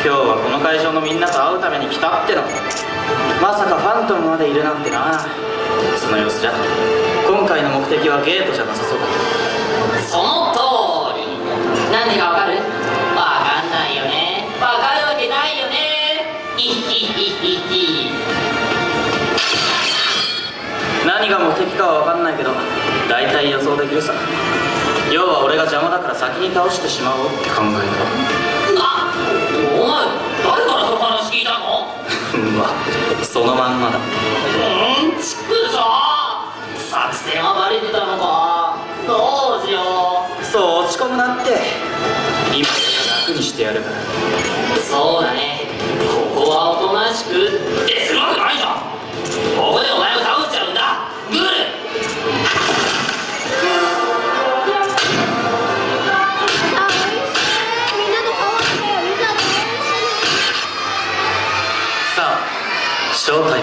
今日はこの会場のみんなと会うために来たっての。まさかファントムまでいるなんてな。その様子じゃ今回の目的はゲートじゃなさそうだ。その通り。何でかわかる？わかんないよね。わかるわけないよね。ヒヒヒヒヒ。何が目的かはわかんないけど大体予想できるさ。要は俺が邪魔だから先に倒してしまおうって考えた。お前、誰からその話聞いたの？まあ、そのまんまだ。ちくしょう！作戦はバレてたのか。どうしよう。そう落ち込むなって。今から楽にしてやるから。そうだね。ここはおとなしくってするわけないじゃん。ここでお前を倒しちゃうんだ。グール正体。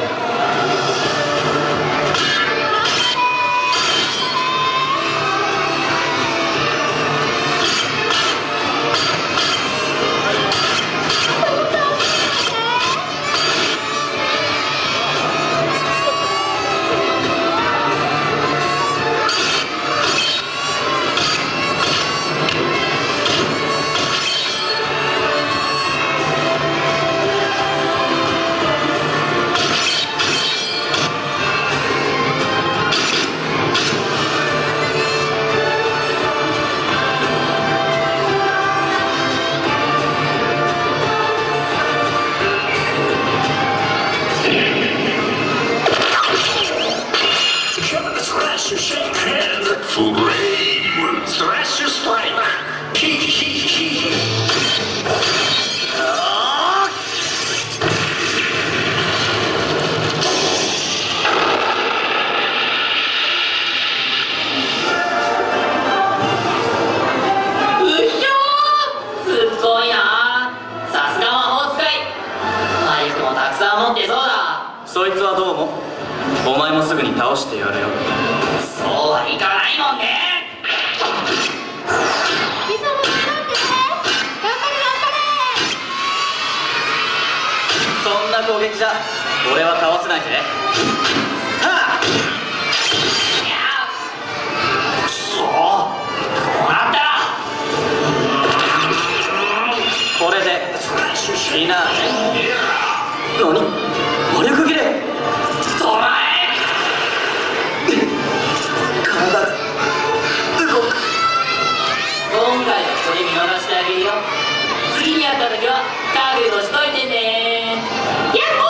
そいつはどうもお前もすぐに倒してやれよ。そうはいかないもんね。そんな攻撃じゃ俺は倒せないぜ。はあ、くそ、こうなったらこれでいいな。何魔力切れ。捕まえ体が動く。今回はこれ見逃してあげるよ。次にやった時は覚悟しといてね。ヤッホ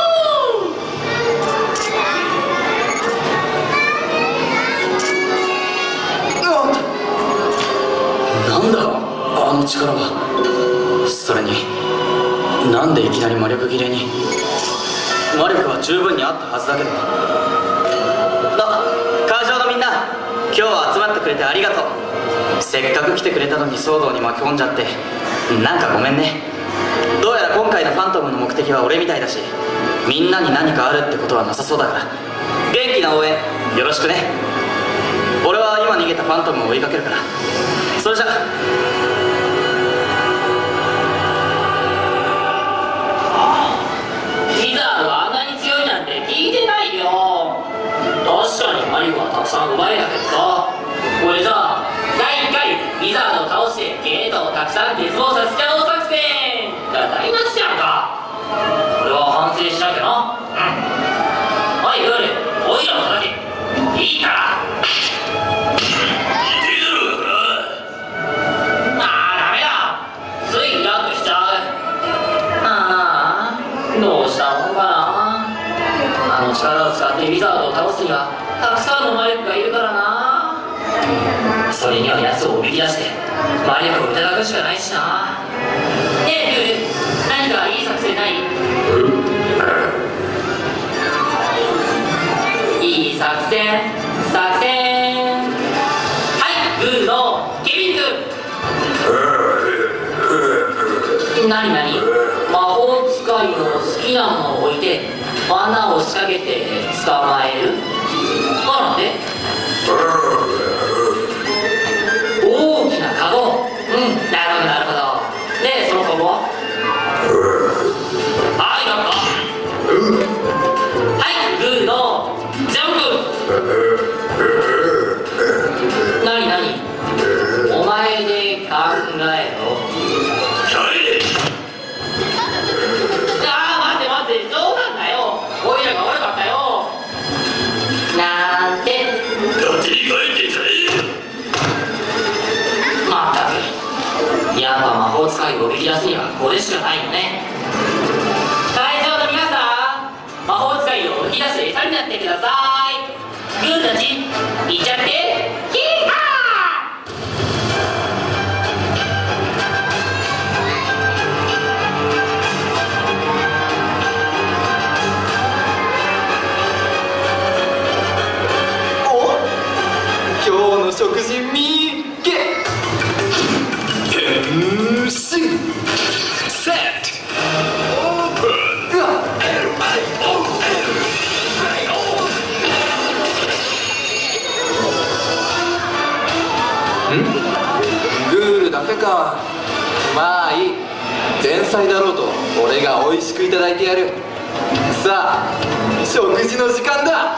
ー。なんだあの力は。それになんでいきなり魔力切れに。魔力は十分にあったはずだけど。会場のみんな、今日は集まってくれてありがとう。せっかく来てくれたのに騒動に巻き込んじゃってなんかごめんね。どうやら今回のファントムの目的は俺みたいだし、みんなに何かあるってことはなさそうだから、元気な応援よろしくね。俺は今逃げたファントムを追いかけるから。それじゃさん奪えなかった。これじゃあ第1回ウィザードを倒してゲートをたくさん絶望させちゃおう作戦が台無しじゃんか。これは反省しなきゃな。うん、おいグール、おいらの話いいから。ああダメだ、つい楽しちゃう。ああどうしたもんかな。あの力を使ってウィザードを倒すにはたくさんの魔力がいるからな。それには奴をおびき出して魔力をいただくしかないしな。ねえルール、左遷はい、グーのケビン君。なになに、魔法使いの好きなものを置いて罠を仕掛けて捕まえる。なんで大きなカゴ。うん、なるほどなるほど。で、そのカゴはおびき出すにはこれしかないよね。会場の皆さん、魔法使いをおびき出して餌になってください。グーたち、いっちゃって、ヒーハー。お、今日の食事見っけ。かまあいい、前菜だろうと俺が美味しくいただいてやる。さあ食事の時間だ。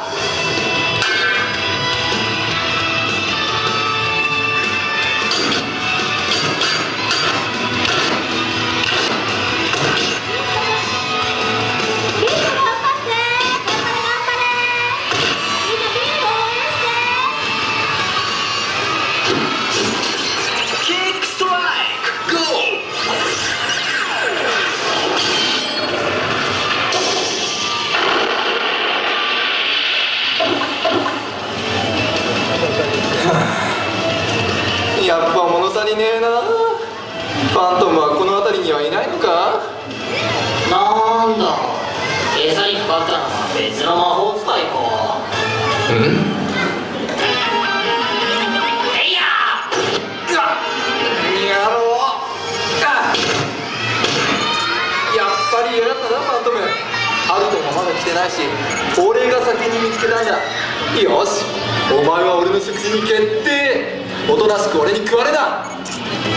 俺が先に見つけたんだ。よし、お前は俺の食事に決定。おとなしく俺に食われな。ネル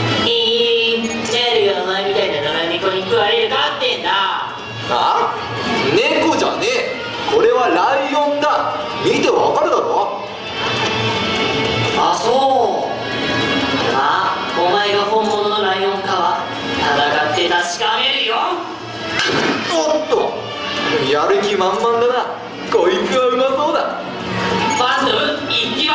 がお前みたいな野良猫に食われるかってんだ。あ？猫じゃねえ、これはライオンだ。見てわかるだろ。あ、そう。まあお前が本物のライオンかは戦って確かめるよ。おっと、やる気満々だな。こいつはうまそうだ。バンドムいきます。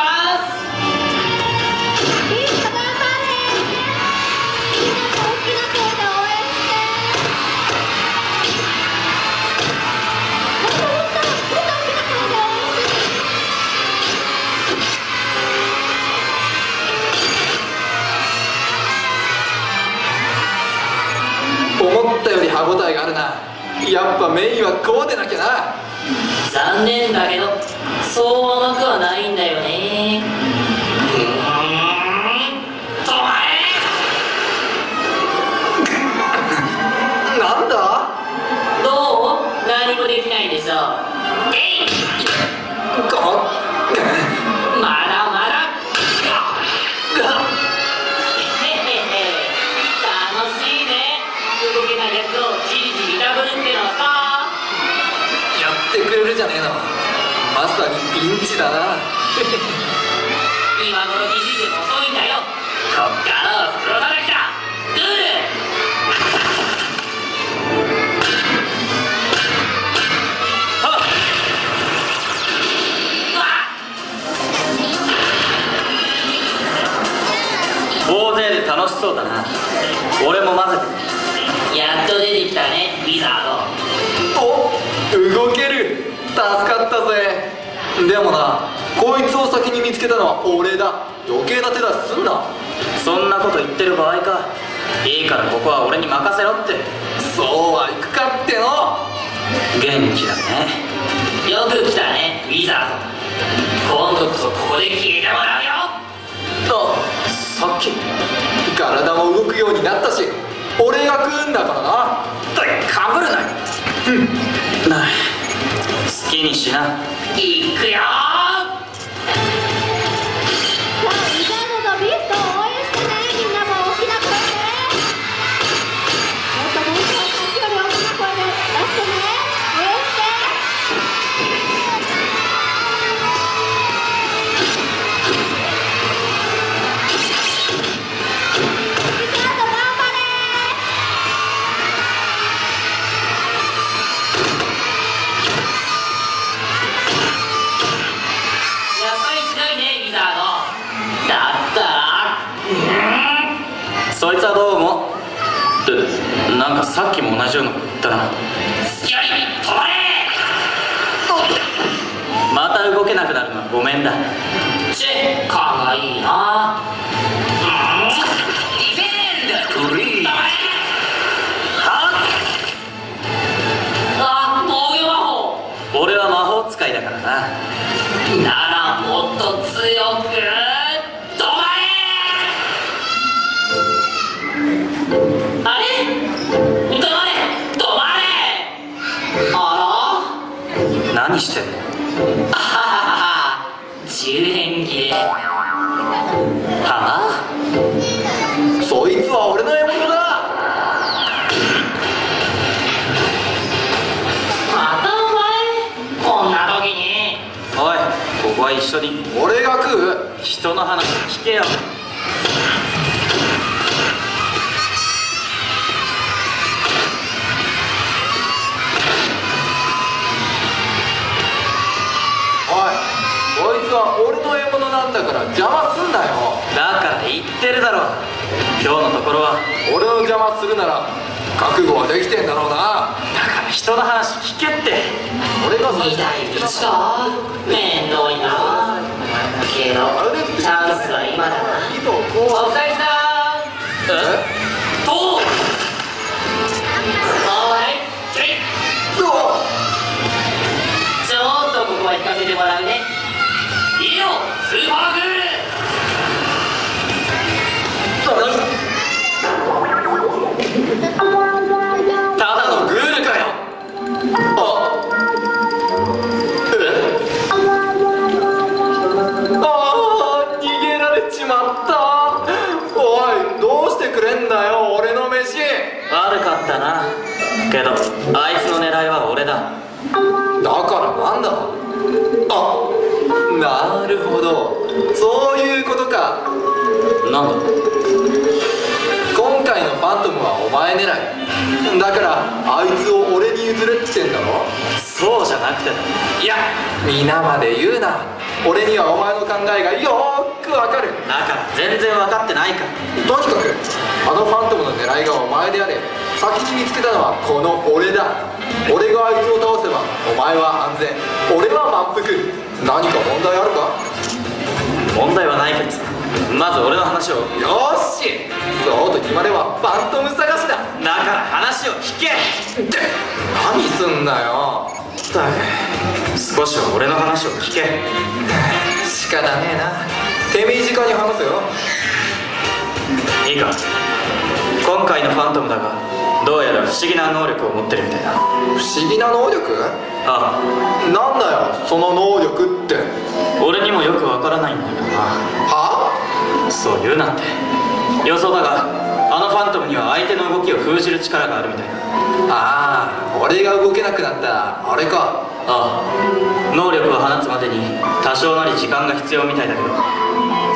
思ったより歯応えがあるな。やっぱメインはこうでなきゃな。残念だけどそう甘くはないんだよね。止まれ。なんだ、どう、何もできないでしょ。えいこまだまだ楽しいね。動けないやつをじりじりダブるってのはさ、やってくれるじゃねえの。まさにピンチだな。今頃気づいても遅いんだよ。こっからはプロだらけだ。グー大勢で楽しそうだな。俺も混ぜて。やっと出てきたね、ウィザード。お、動ける。助かったぜ。でもな、こいつを先に見つけたのは俺だ。余計な手出しすんな。そんなこと言ってる場合か。いいからここは俺に任せろって。そうはいくかっての。元気だね。よく来たね、ウィザード。今度こそここで消えてもらうよ。あ、さっき体も動くようになったし、俺が食うんだからな。かぶるなよ。うん、なあ、好きにしな。いくよそいつはどうも。ってなんかさっきも同じようなこと言ったな。スキャリに止まれ。また動けなくなるのはごめんだ。チェッカーがいいな。ディフェンドフリー。あ、防御魔法。俺は魔法使いだからな。ならもっと強く。何してんの？あははは、10連ゲー。はぁ、そいつは俺の獲物だ。またお前、こんな時に。おい、ここは一緒に。俺が食う？人の話聞けよ。だから邪魔すんなよ。だから言ってるだろ。今日のところは俺を邪魔するなら覚悟はできてんだろうな。だから人の話聞けって。俺が2対1か。面倒いな。けどチャンスは今だな。お疲れさーん。とちょっとここは行かせてもらうね。いいよ、スーパーグー。ただのグールかよ。あえあ、逃げられちまった。おい、どうしてくれんだよ、俺の飯。悪かったな。けどあいつの狙いは俺だ。だからなんだ。あ、なるほど、そういうことか。なんだ、今回のファントムはお前狙いだからあいつを俺に譲れってんだろ。そうじゃなくて、いや、皆まで言うな。俺にはお前の考えがよーくわかる。だから全然分かってないから。とにかくあのファントムの狙いがお前であれ、先に見つけたのはこの俺だ。俺があいつを倒せばお前は安全、俺は満腹。何か問題あるか？問題はないけど、まず俺の話を。よーし、そうと決まればファントム探しだ。だから話を聞け。って何すんだよ。だが少しは俺の話を聞け。仕方ねえな、手短に話すよ。いいか、今回のファントムだがどうやら不思議な能力を持ってるみたいな。不思議な能力？ああ、なんだよその能力って。俺にもよくわからないんだけどな。は？そう言うなんて。予想だがあのファントムには相手の動きを封じる力があるみたいな。ああ、俺が動けなくなったあれか。ああ、能力を放つまでに多少なり時間が必要みたいだけど、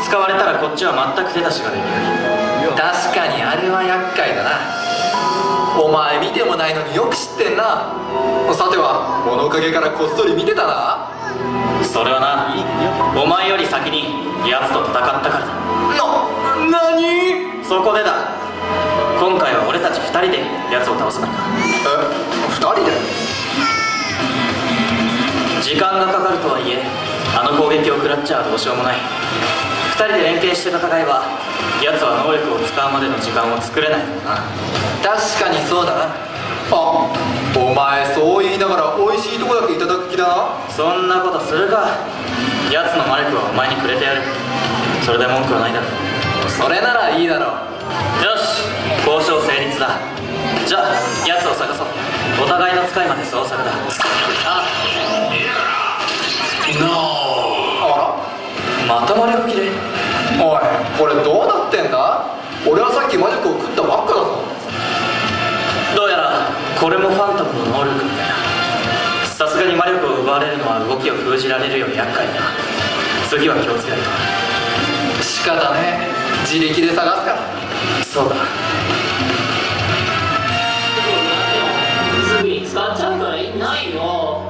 使われたらこっちは全く手出しができない。確かにあれは厄介だな。お前見てもないのによく知ってんな。さては物陰からこっそり見てたな。それはな、お前より先にやつと戦ったからだ。なに？そこでだ、今回は俺たち2人でやつを倒すからか。え、2人で？時間がかかるとはいえあの攻撃を食らっちゃどうしようもない。2人で連携して戦えばやつは能力を使うまでの時間を作れないからな。確かにそうだな。あ、お前そう言いながら美味しいとこだけいただく気だな。そんなことするか。やつの魔力はお前にくれてやる。それで文句はないだろう。それならいいだろう。よし、交渉成立だ。じゃあやつを探そう。お互いの使いまで捜索だ。また魔力切れ。おい、これどうなってんだ。俺はさっき魔力を食ったばっかだぞ。どうやらこれもファントムの能力みたいな。さすがに魔力を奪われるのは動きを封じられるより厄介だ。次は気をつけないと。仕方ね、自力で探すから。そうだ、すぐに使っちゃうから意味ないよ。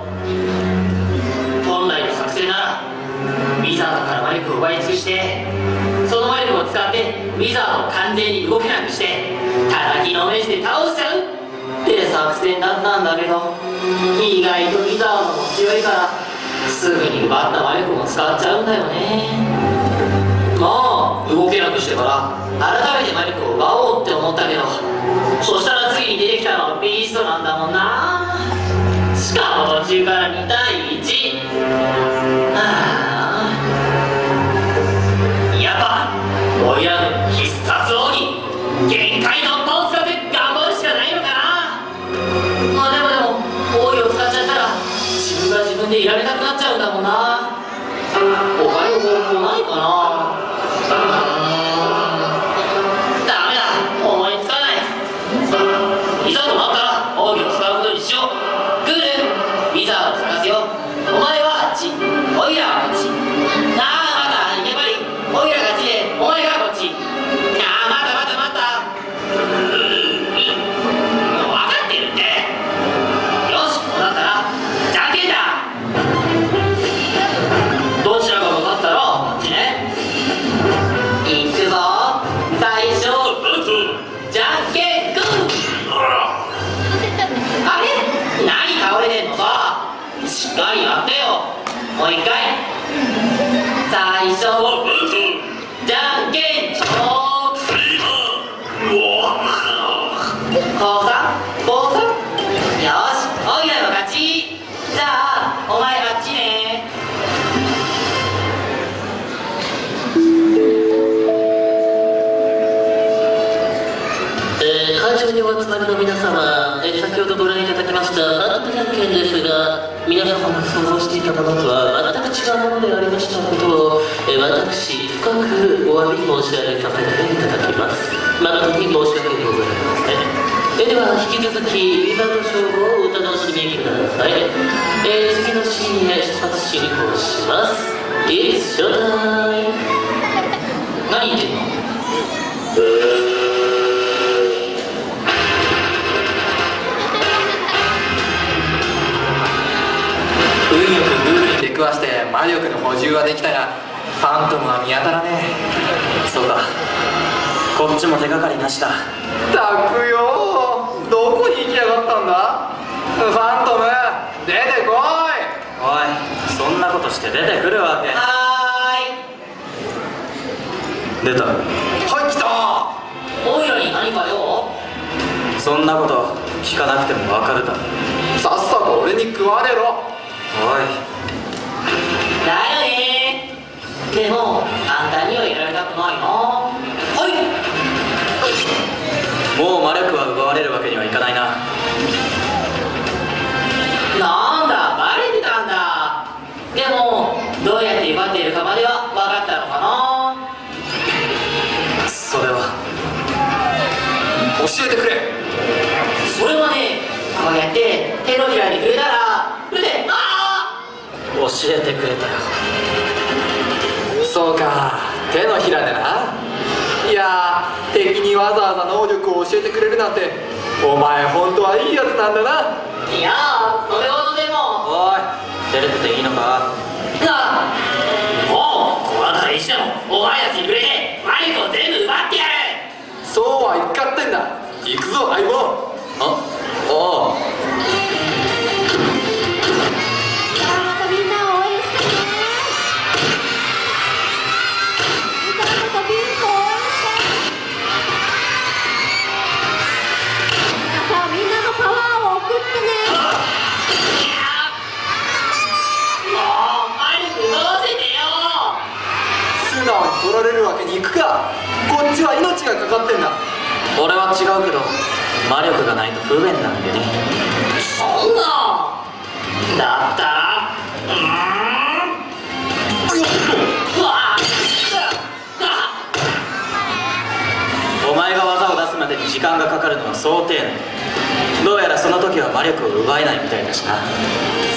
本来の作戦ならウィザードから魔力を奪い尽くして、その魔力を使ってウィザードを完全に動けなくして叩きのめして倒しちゃうって作戦だったんだけど、意外とウィザードも強いからすぐに奪った魔力も使っちゃうんだよね。まあ動けなくしてから改めて魔力を奪おうって思ったけど、そしたら次に出てきたのはビーストなんだもんな。しかも途中から2対1。やっぱおいらの必殺王に限界突破を使って頑張るしかないのかな。まあでも王位を使っちゃったら自分が自分でいられなくなっちゃうんだもんな。他に方法ないかな。もう一回、最初じゃんけんチョーク。こうさこうさ、よしおいらの勝ち。じゃあお前あっちね。会場にお集まりの皆様、先ほどご覧いただきましたあなたじゃんけんですが、皆様が想像していたものとは全く違うものでありましたことを、私深くお詫び申し上げさせていただきます。誠に申し訳ございません。では引き続きウィザードショーをお楽しみください。次のシーンへ出発進行します。It's show time。 何言ってんの。運よくルールに出くわして魔力の補充はできたが、ファントムは見当たらねえ。そうだ、こっちも手がかりなしだ。ったくよ、どこに行きやがったんだ。ファントム、出てこい。おい、そんなことして出てくるわけ。はーい、出た。はい、来た。おいらに何かよ。そんなこと聞かなくてもわかるだろ。さっさと俺に食われろ。おいだよね。でも簡単にはいられたくないな。はい、もう魔力は奪われるわけにはいかないな。なんだ、バレてたんだ。でもどうやって奪っているかまでは分かったのかな。それは教えてくれ。それはね、こうやって手のひらに触れたら触れて、ああ教えてくれたよ。そうか、手のひらでな。いやー、敵にわざわざ能力を教えてくれるなんて、お前本当はいいやつなんだな。いやー、それほどでも。おい、照れてていいのか。なあ、もうこうなったら一緒もお前たちに触れて魔力を全部奪ってやる。そうはいかってんだ。行くぞ相棒。あ、おうどうせだよ。戻れるわけにいくか。こっちは命がかかってんだ。俺は違うけど魔力がないと不便なんでね。そんなだったらお前が技を出すまでに時間がかかるのは想定内。どうやらその時は魔力を奪えないみたいだしな。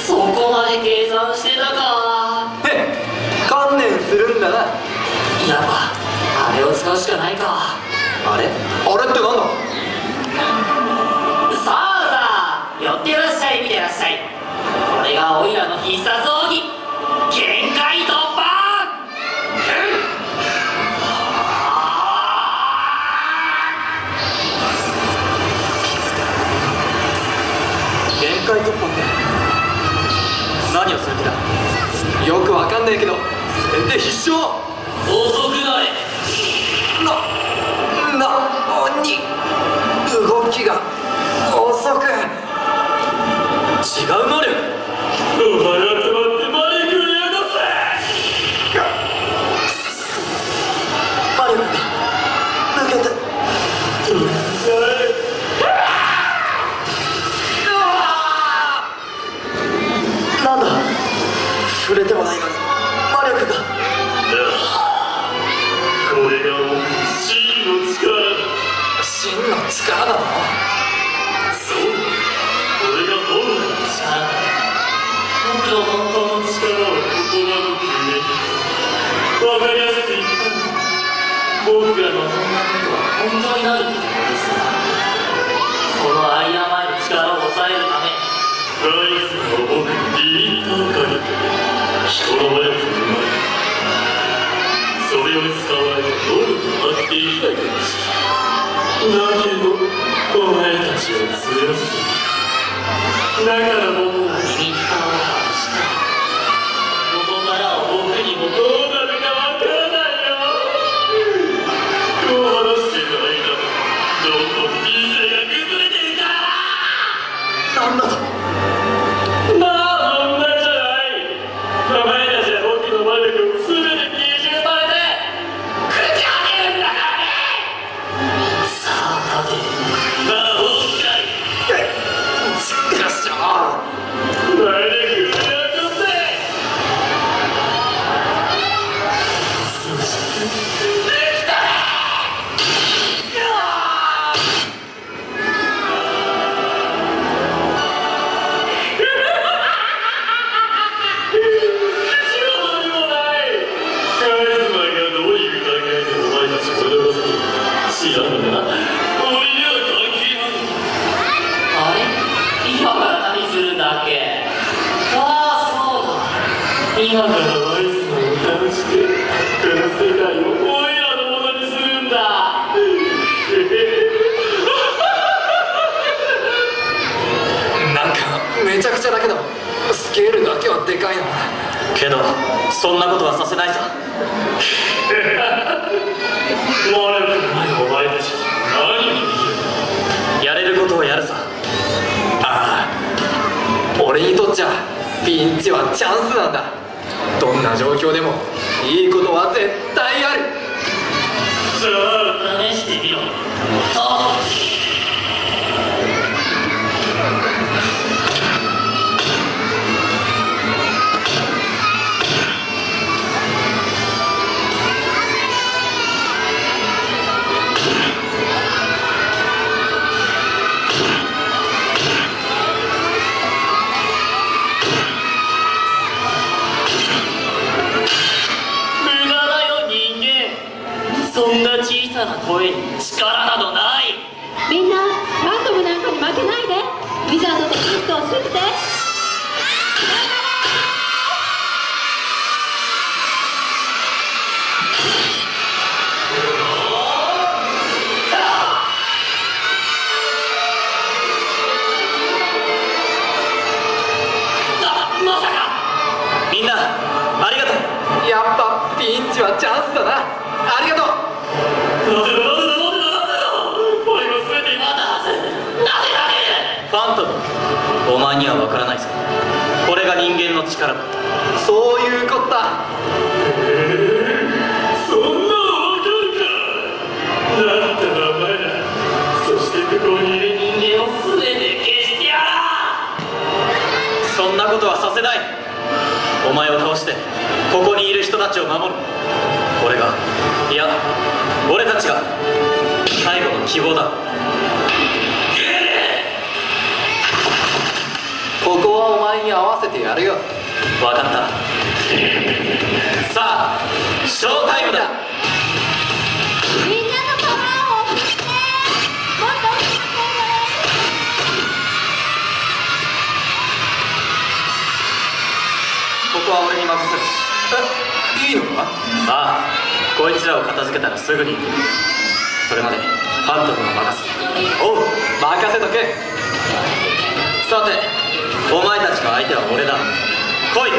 そこまで計算してたか。へっ、観念するんだな。やっぱあれを使うしかないか。あれあれってなんだ。さあさあ、寄ってらっしゃい、見てらっしゃい。これがオイラの必殺奥義、限界突破。限界突破って何をする気だ。よくわかんないけどそれで必勝。遅くなれ。なに動きが遅く。違う能力。お前は止まって魔力をやがせ。魔力が抜けて触れてもないのに魔力が。これが真の力。真の力なの。そう、これが本来の力。僕の本当の力を言葉の決めにわかりやすく言ったの。僕らの望んだことは本当になるってことですから。このアイアマイの力を抑えるため、ライズの僕にリミッターをかけて人の魔力を生まれ、それより使われる能力を発揮できないかもしれない。だけどお前たちは強すぎる。だから僕はリミッターを外した。ここからは僕にもどうなるかわからないよ。こう話してる間、どんどん人生が崩れていた。なんだと。今からワイズのを倒してこの世界をオイラのものにするんだ。なんかめちゃくちゃだけどスケールだけはでかいな。けどそんなことはさせないさ。もうあれもないお前たち何やれることをやるさ。ああ、俺にとっちゃピンチはチャンスなんだ。どんな状況でもいいことは絶対ある。じゃあ試してみろ。そんな小さな声に力などない。みんなランドムなんかに負けないで。ウィザードとキリストを信じて。まさか。みんなありがとう。やっぱピンチはチャンスだな。ありがとう。ファントム、お前には分からないぞ。これが人間の力だ。そういうことだ。そんな苦闘にいる人間を全て消してやら。そんなことはさせない。お前を倒してここにいる人たちを守る。俺が、いや俺たちが最後の希望だ。ここはお前に合わせてやるよ。分かった。さあショータイムだ。みんなのパワーを送ってもっと大きく。ここは俺に任せる。え、いいのか。ああ、こいつらを片付けたらすぐに行く。それまでファントムを任せ。おう、任せとけ。さてお前たちの相手は俺だ。来い。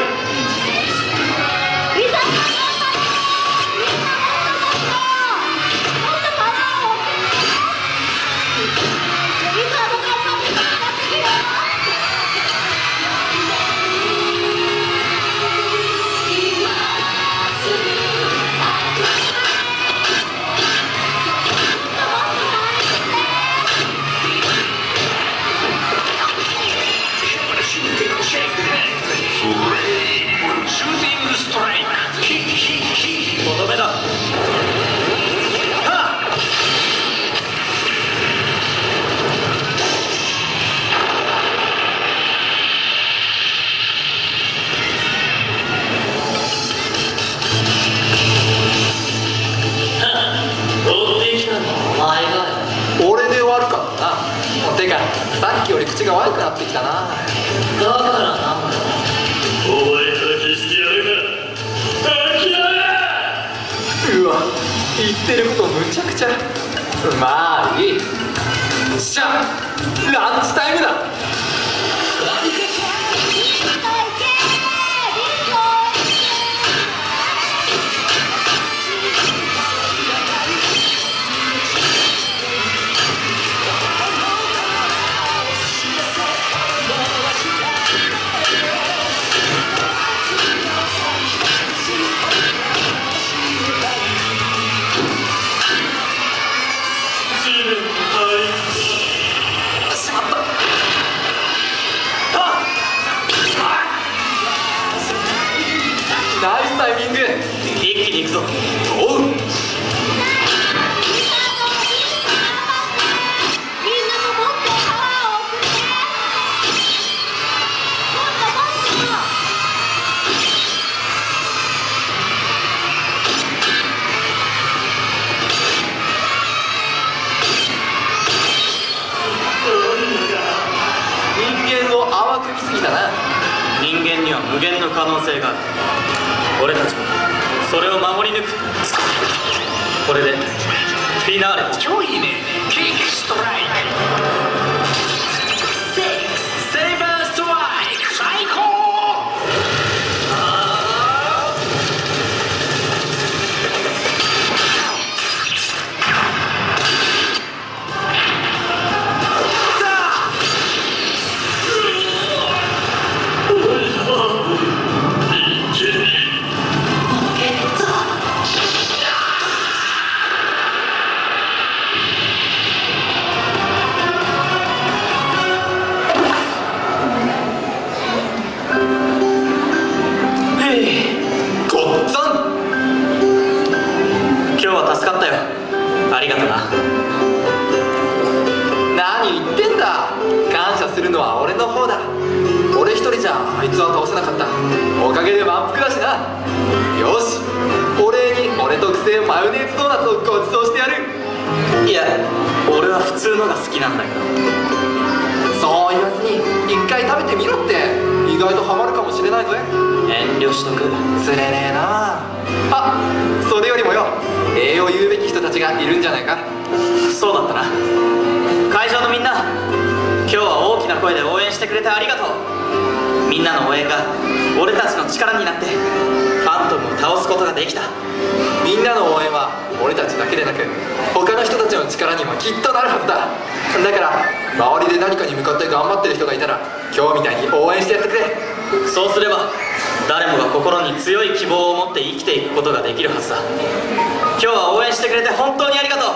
さっきより口が悪くなってきたな。だからなんだ。お前と消してやるか。諦め。うわ、言ってることむちゃくちゃ。まあいい。じゃあランチタイムだ。無限の可能性がある。俺たちもそれを守り抜く。これでフィナーレ。超いいね。キックストライク。セイバーストライク。最高。今日は応援してくれて本当にありがとう。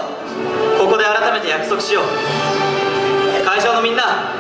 ここで改めて約束しよう。会場のみんな、